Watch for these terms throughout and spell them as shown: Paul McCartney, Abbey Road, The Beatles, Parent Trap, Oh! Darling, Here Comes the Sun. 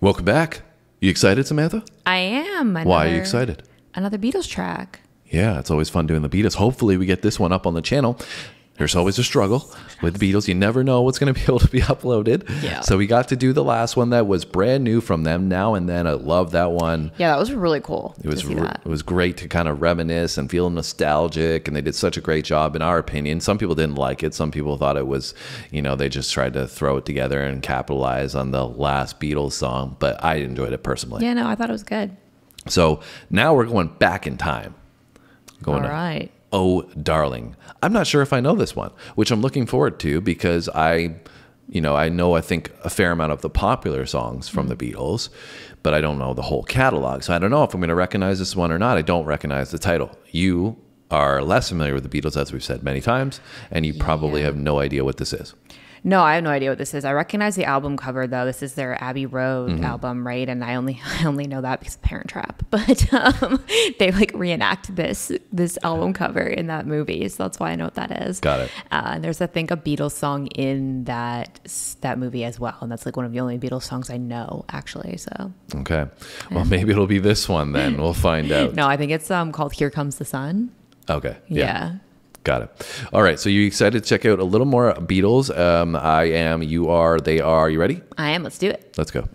Welcome back. You excited, Samantha? I am. Why are you excited? Another Beatles track. Yeah, it's always fun doing the Beatles. Hopefully we get this one up on the channel. There's always a struggle with the Beatles. You never know what's going to be able to be uploaded. Yeah. So we got to do the last one that was brand new from them, Now and Then. I love that one. Yeah, that was really cool. It was great to kind of reminisce and feel nostalgic. And they did such a great job, in our opinion. Some people didn't like it. Some people thought it was, you know, they just tried to throw it together and capitalize on the last Beatles song. But I enjoyed it personally. Yeah, no, I thought it was good. So now we're going back in time. All right. Oh, Darling. I'm not sure if I know this one, which I'm looking forward to because I think a fair amount of the popular songs from the Beatles, but I don't know the whole catalog. So I don't know if I'm going to recognize this one or not. I don't recognize the title. You are less familiar with the Beatles, as we've said many times, and you probably have no idea what this is. No, I have no idea what this is. I recognize the album cover, though. This is their Abbey Road album, right? And I only know that because of Parent Trap. But they like reenact this album cover in that movie, so that's why I know what that is. Got it. And there's I think a Beatles song in that movie as well, and that's like one of the only Beatles songs I know actually. So okay, well maybe it'll be this one then. We'll find out. No, I think it's called Here Comes the Sun. Okay. Yeah. Got it. All right. So you excited to check out a little more Beatles? I am, you are, they are. You ready? I am. Let's do it. Let's go.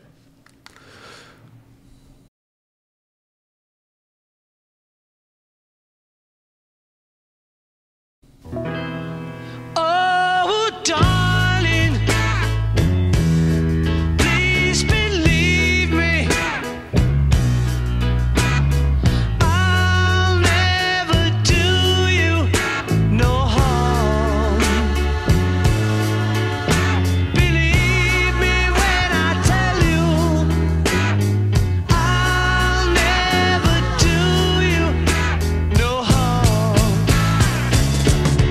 Oh, darling, please believe me. I'll never do you no harm. Believe me when I tell you, I'll never do you no harm.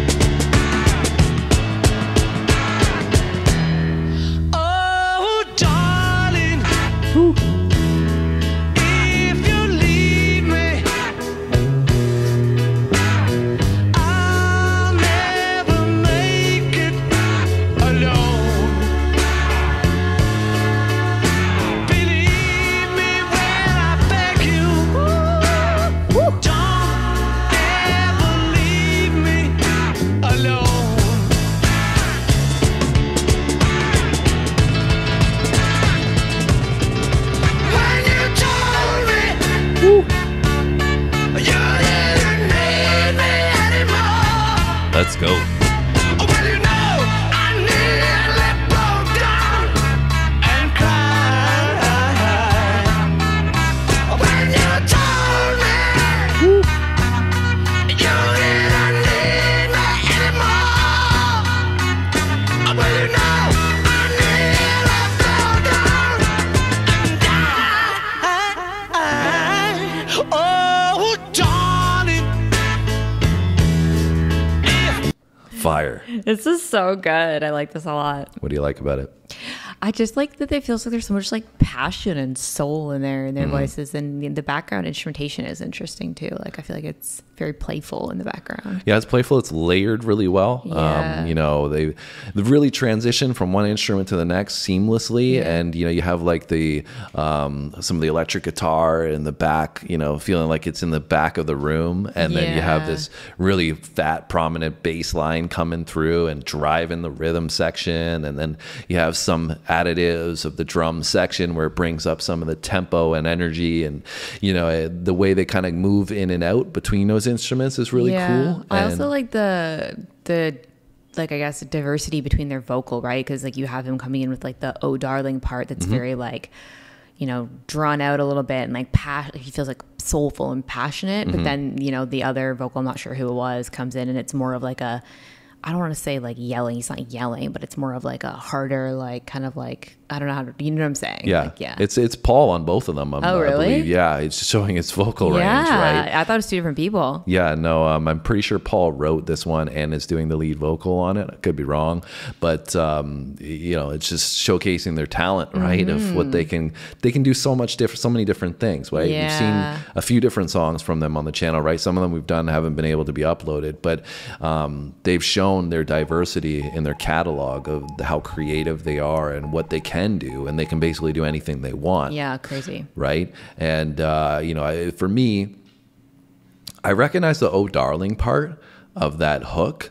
Oh, darling, if you leave me, I'll never make it alone. Believe me when I beg you, don't ever leave me alone. When you told me you didn't need me anymore. Let's go. Well, you know, I nearly broke down and cried. When you told me you didn't need me anymore. Well, you know, I nearly broke down and died. Oh, darling, if Fire. This is so good. I like this a lot. What do you like about it? I just like that it feels like there's so much like passion and soul in their voices, and the background instrumentation is interesting too. Like I feel like it's very playful in the background. Yeah, it's playful. It's layered really well. Yeah. You know, they really transition from one instrument to the next seamlessly, and you know you have like the some of the electric guitar in the back, you know, feeling like it's in the back of the room, and then you have this really fat, prominent bass line coming through and driving the rhythm section, and then you have some additives of the drum section where it brings up some of the tempo and energy, and you know the way they kind of move in and out between those instruments is really cool. I also like the I guess diversity between their vocal, right? Because like you have him coming in with like the "Oh Darling" part that's very like, you know, drawn out a little bit and like he feels like soulful and passionate, but then you know the other vocal, I'm not sure who it was, comes in and it's more of like a, I don't want to say like yelling, he's not yelling, but it's more of like a harder, like kind of like, I don't know how to, you know what I'm saying? Yeah. Like, yeah. It's Paul on both of them. Oh, really? I believe. Yeah. It's just showing its vocal range, right? I thought it was two different people. Yeah, no, I'm pretty sure Paul wrote this one and is doing the lead vocal on it. I could be wrong, but you know, it's just showcasing their talent, right? Of what they can do so many different things, right? Yeah. You've seen a few different songs from them on the channel, right? Some of them we've done, haven't been able to be uploaded, but they've shown shown their diversity in their catalog of how creative they are and what they can do, and they can basically do anything they want. Yeah, crazy. Right? And, you know, for me, I recognize the Oh! Darling part of that hook,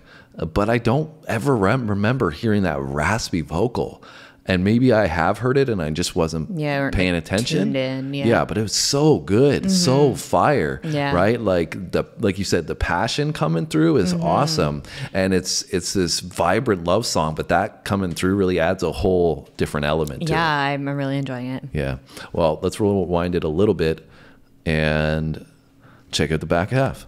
but I don't ever remember hearing that raspy vocal. And maybe I have heard it and I just wasn't paying attention. Yeah, but it was so good, so fire, right? Like like you said, the passion coming through is awesome. And it's this vibrant love song, but that coming through really adds a whole different element to it. Yeah, I'm really enjoying it. Yeah. Well, let's rewind it a little bit and check out the back half.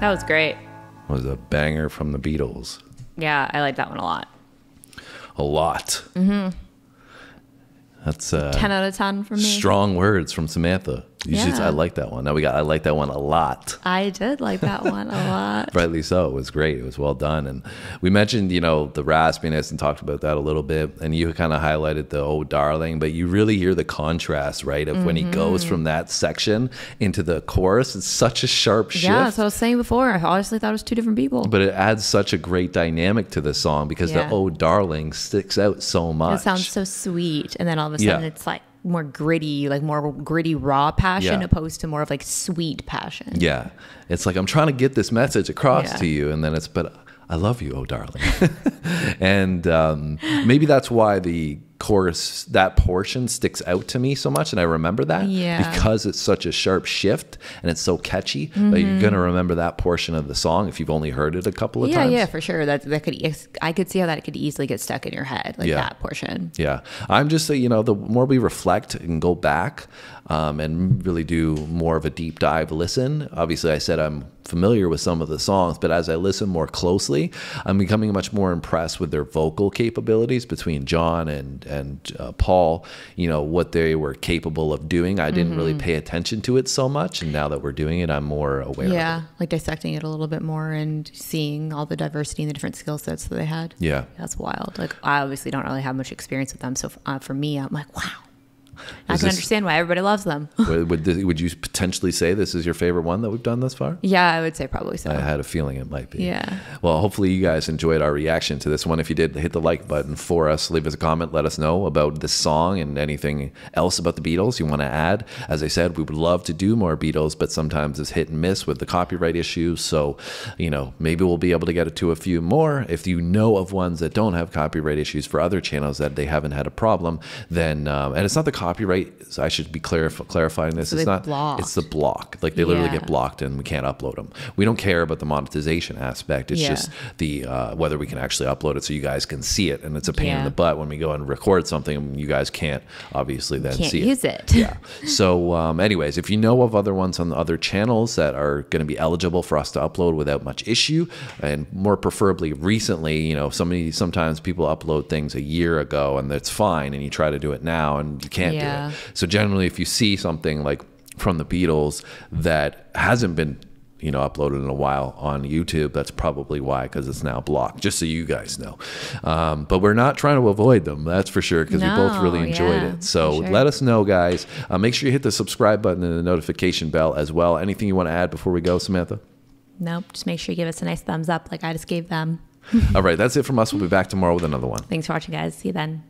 That was great. It was a banger from the Beatles. Yeah, I like that one a lot. A lot. Mm-hmm. That's 10 out of 10 for me. Strong words from Samantha. I like that one. Now we got I like that one a lot. I did like that one a lot. Rightly so. It was great. It was well done. And we mentioned, you know, the raspiness and talked about that a little bit. And you kind of highlighted the Oh! Darling, but you really hear the contrast, right? Of when he goes from that section into the chorus. It's such a sharp shift. Yeah, that's what I was saying before. I honestly thought it was two different people. But it adds such a great dynamic to the song because the Oh! Darling sticks out so much. It sounds so sweet. And then all of a sudden it's like more gritty, like more gritty raw passion opposed to more of like sweet passion. Yeah, it's like I'm trying to get this message across to you, and then it's but I love you, oh darling. And maybe that's why the chorus, that portion sticks out to me so much, and I remember that because it's such a sharp shift and it's so catchy that you're gonna remember that portion of the song if you've only heard it a couple of times. Yeah, for sure. That could I could see how that could easily get stuck in your head, like that portion. Yeah, I'm just you know, the more we reflect and go back and really do more of a deep dive listen. Obviously, I said I'm familiar with some of the songs, but as I listen more closely, I'm becoming much more impressed with their vocal capabilities between John and Paul, you know, what they were capable of doing. I didn't really pay attention to it so much. And now that we're doing it, I'm more aware of it. Yeah, like dissecting it a little bit more and seeing all the diversity and the different skill sets that they had. Yeah. That's wild. Like, I obviously don't really have much experience with them. So for me, I'm like, wow. I can understand why everybody loves them. Would you potentially say this is your favorite one that we've done thus far? Yeah, I would say probably so. I had a feeling it might be. Yeah. Well, hopefully you guys enjoyed our reaction to this one. If you did, hit the like button for us. Leave us a comment. Let us know about this song and anything else about the Beatles you want to add. As I said, we would love to do more Beatles, but sometimes it's hit and miss with the copyright issues. So, you know, maybe we'll be able to get it to a few more. If you know of ones that don't have copyright issues for other channels that they haven't had a problem, then, and it's not the copyright. So I should be clarifying this. So it's not blocked. It's the block. Like they literally get blocked and we can't upload them. We don't care about the monetization aspect. It's just the whether we can actually upload it so you guys can see it. And it's a pain in the butt when we go and record something and you guys can't obviously then see it. Use it. Yeah. So anyways, if you know of other ones on the other channels that are going to be eligible for us to upload without much issue, and more preferably recently, you know, sometimes people upload things a year ago and that's fine, and you try to do it now and you can't do it. So generally, if you see something like from the Beatles that hasn't been, you know, uploaded in a while on YouTube, that's probably why, because it's now blocked, just so you guys know. But we're not trying to avoid them, that's for sure, because we both really enjoyed it. So let us know, guys. Make sure you hit the subscribe button and the notification bell as well. Anything you want to add before we go, Samantha? Nope, just make sure you give us a nice thumbs up like I just gave them. All right, that's it from us. We'll be back tomorrow with another one. Thanks for watching, guys. See you then.